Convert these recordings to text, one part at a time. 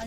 A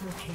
Triple kill.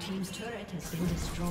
Team's turret has been destroyed.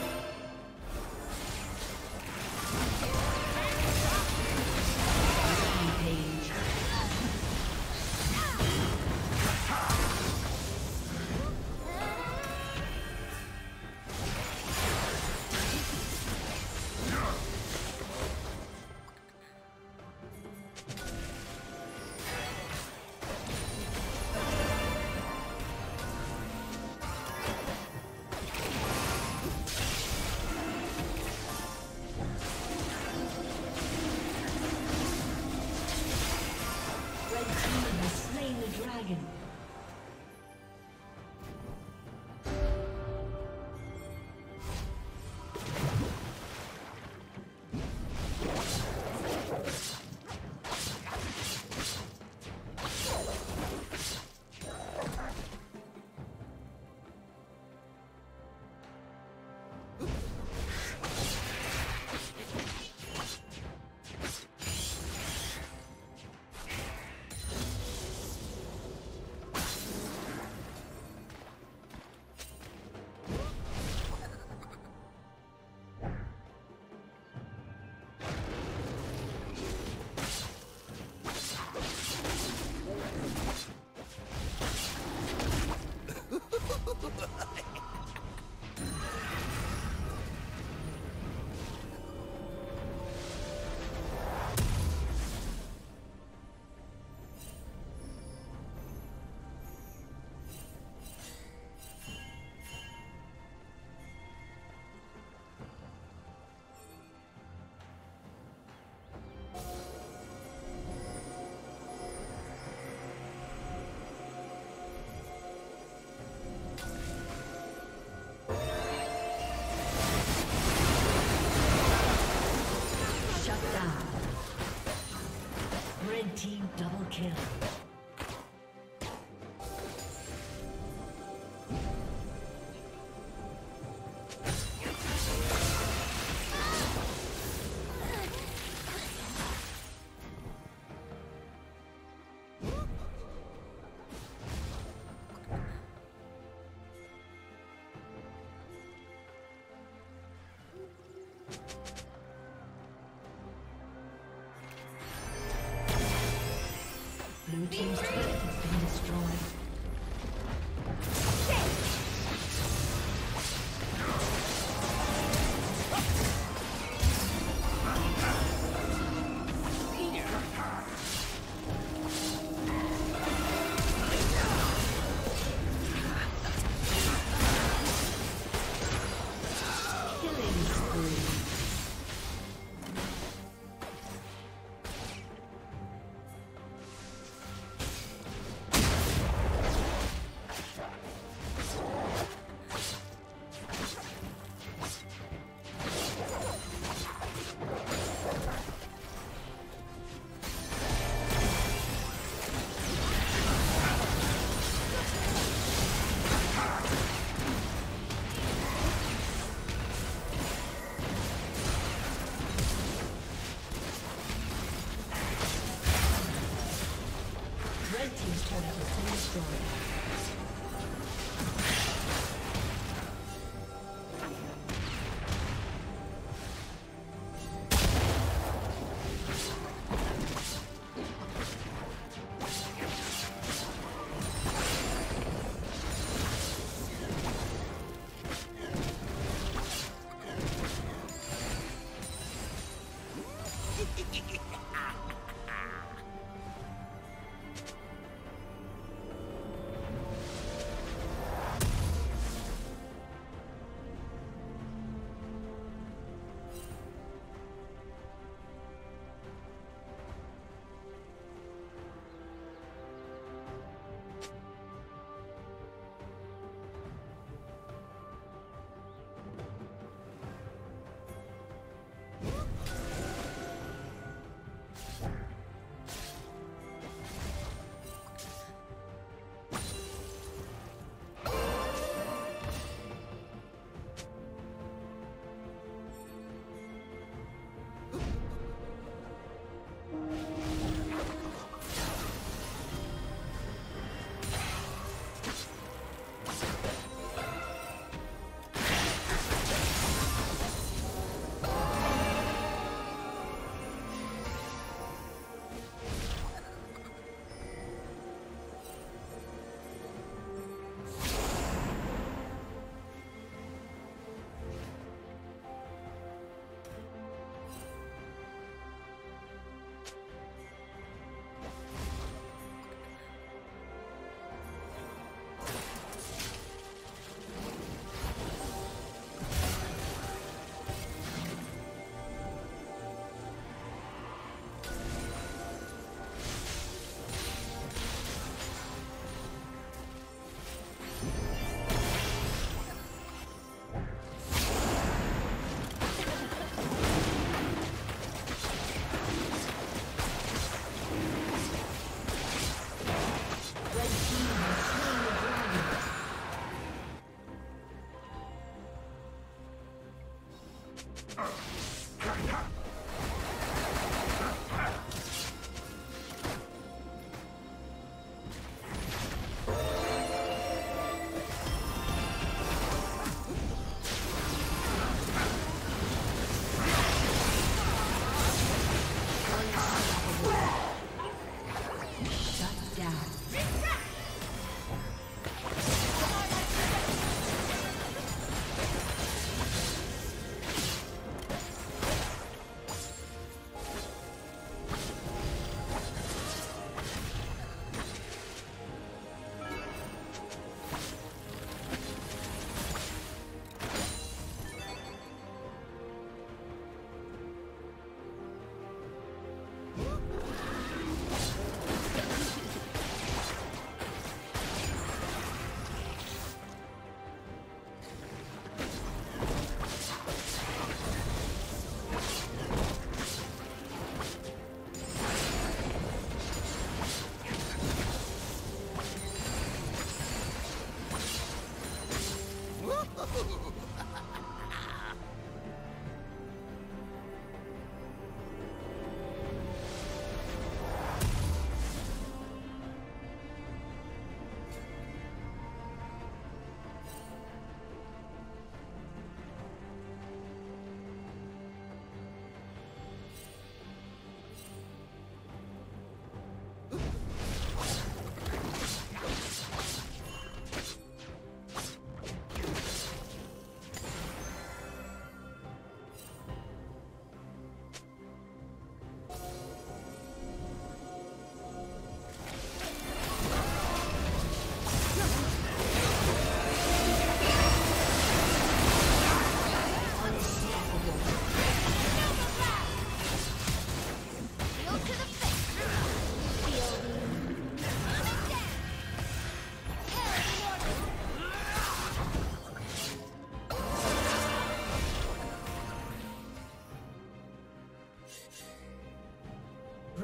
team's turret has been destroyed.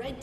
Red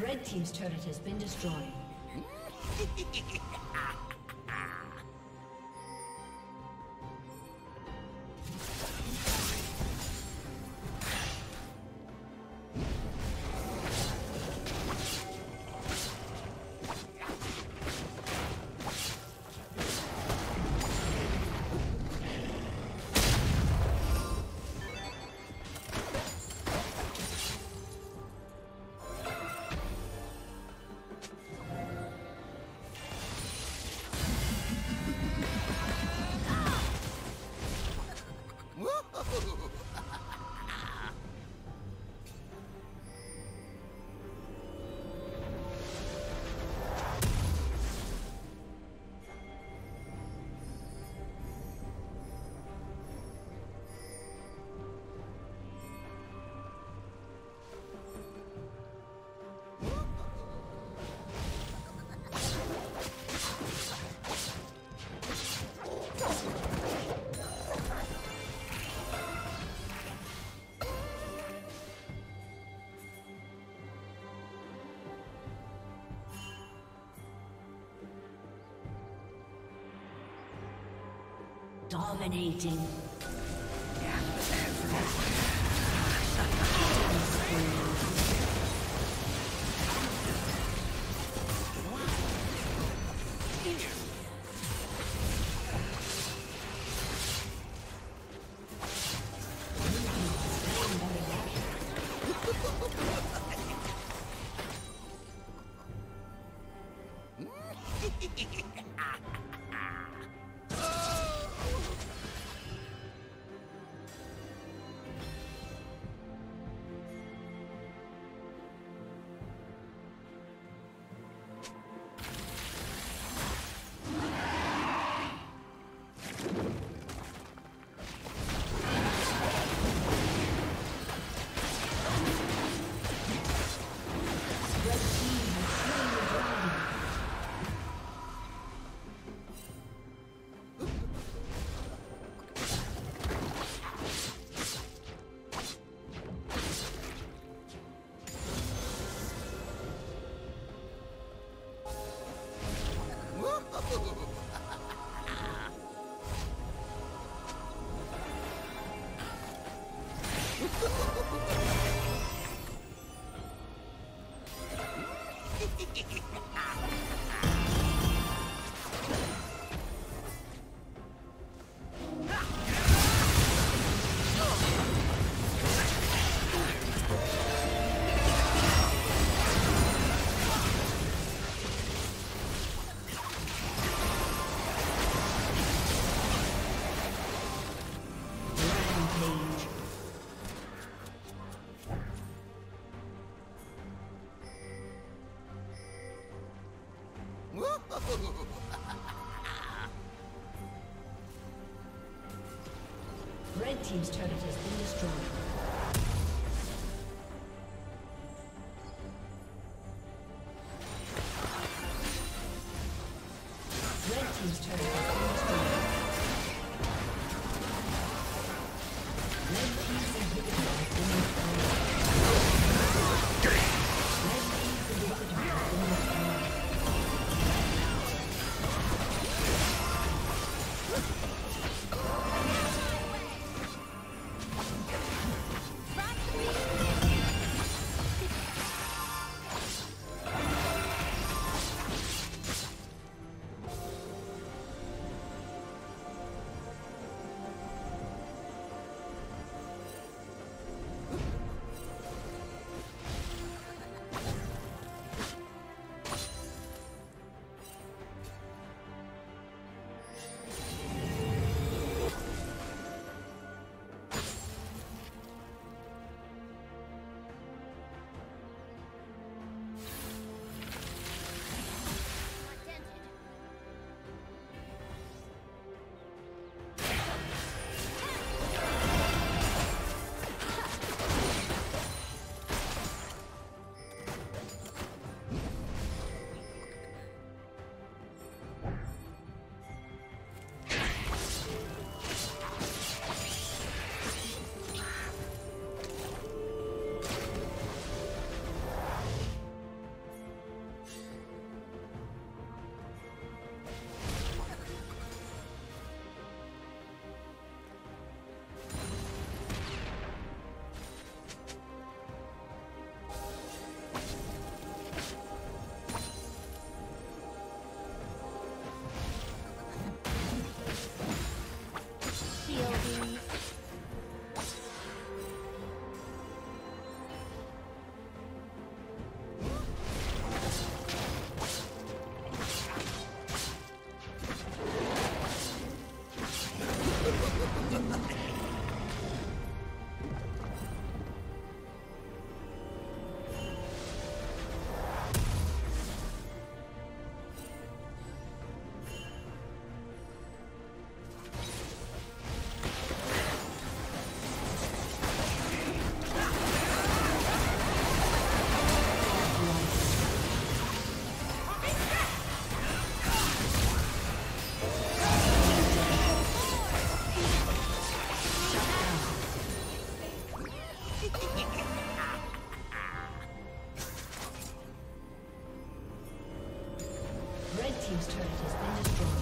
Red Team's turret has been destroyed. Dominating. Red Team's turret has been destroyed. Red Team's turret has been destroyed. Red Team's inhibitor has been destroyed. Red Team's inhibitor has been destroyed. team's turret has been destroyed.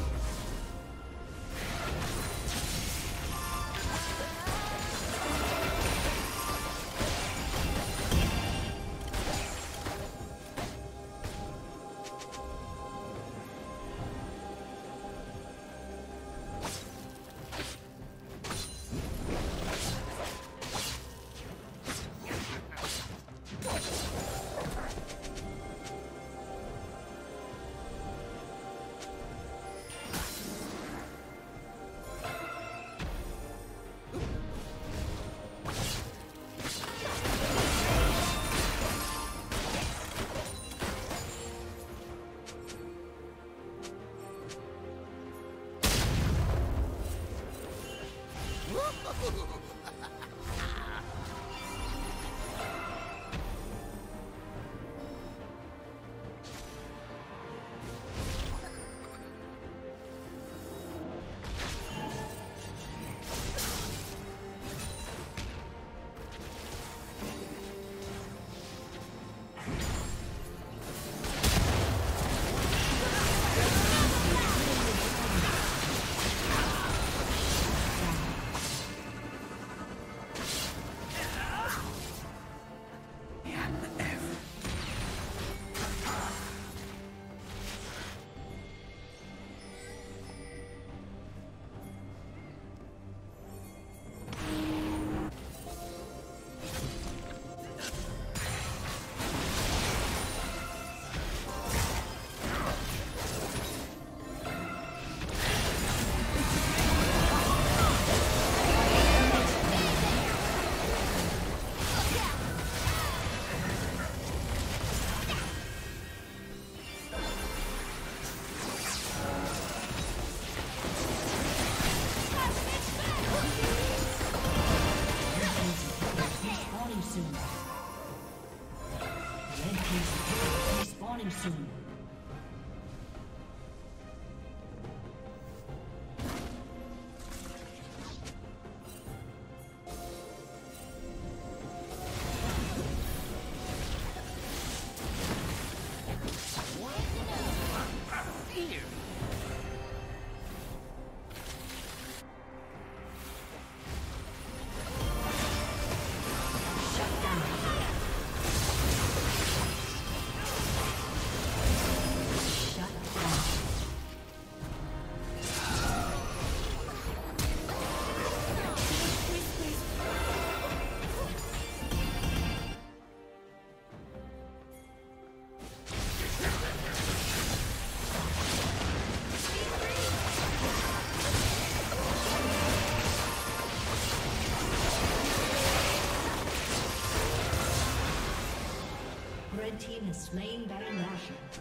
Red team has slain Baron Nashor.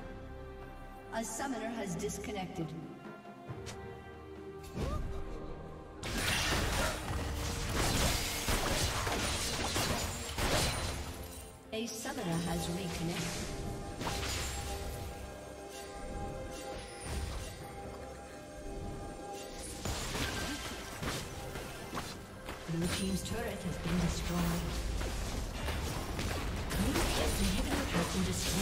A summoner has disconnected. A summoner has reconnected. Blue team's turret has been destroyed. And destroy.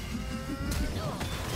No.